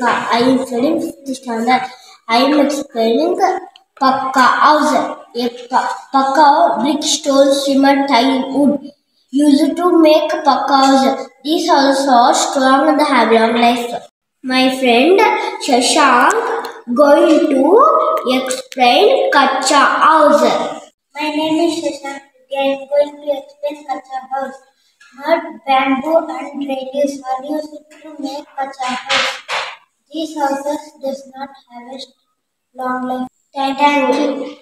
Ka. I am studying 5th standard. I am explaining Pakka house. A Pakka house, brick, stone, cement, tile, wood. Used to make Pakka house. These houses are strong and have long life. My friend Shashank going to explain Kacha house. My name is Shashank. I am going to explain Kacha house. Mud, bamboo and radius are used to make Kacha house. These houses does not have a long life. Thank you.